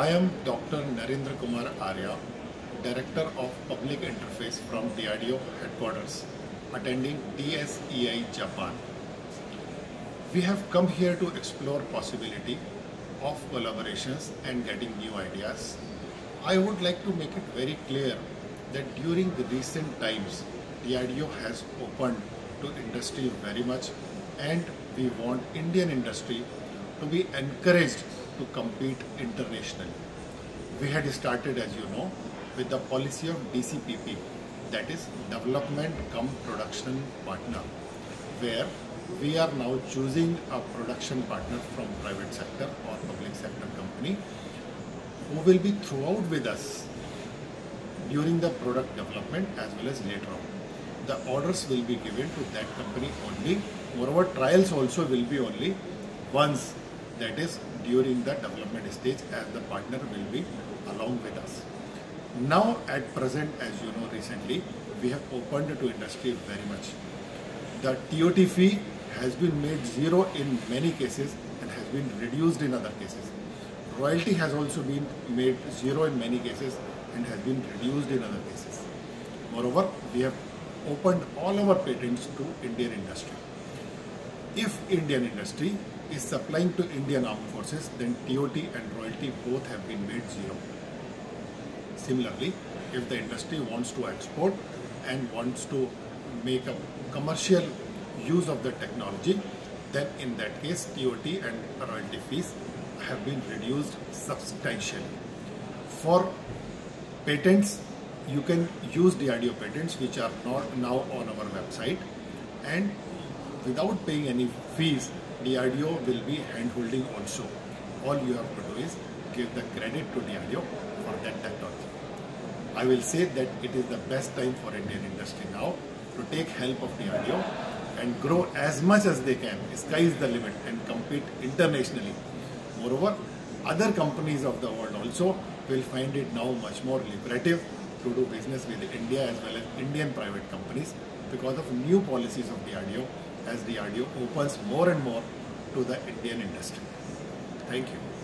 I am Dr. Narendra Kumar Arya, Director of Public Interface from DRDO Headquarters, attending DSEI Japan. We have come here to explore possibility of collaborations and getting new ideas. I would like to make it very clear that during the recent times, DRDO has opened to industry very much, and we want Indian industry to be encouraged to compete internationally. We had started, as you know, with the policy of DCPP, that is Development cum Production Partner, where we are now choosing a production partner from private sector or public sector company who will be throughout with us during the product development as well as later on. The orders will be given to that company only. Moreover, trials also will be only once, that is during the development stage, as the partner will be along with us. Now at present, as you know, recently we have opened to industry very much. The TOT fee has been made zero in many cases and has been reduced in other cases. Royalty has also been made zero in many cases and has been reduced in other cases. Moreover, we have opened all our patents to Indian industry. If Indian industry is supplying to Indian armed forces, then TOT and royalty both have been made zero. Similarly, if the industry wants to export and wants to make a commercial use of the technology, then in that case TOT and royalty fees have been reduced substantially. For patents, you can use DRDO patents which are not now on our website, and without paying any fees, DRDO will be hand-holding also. All you have to do is give the credit to DRDO for that technology. I will say that it is the best time for Indian industry now to take help of DRDO and grow as much as they can. Sky is the limit, and compete internationally. Moreover, other companies of the world also will find it now much more lucrative to do business with India as well as Indian private companies because of new policies of DRDO, as DRDO opens more and more to the Indian industry. Thank you.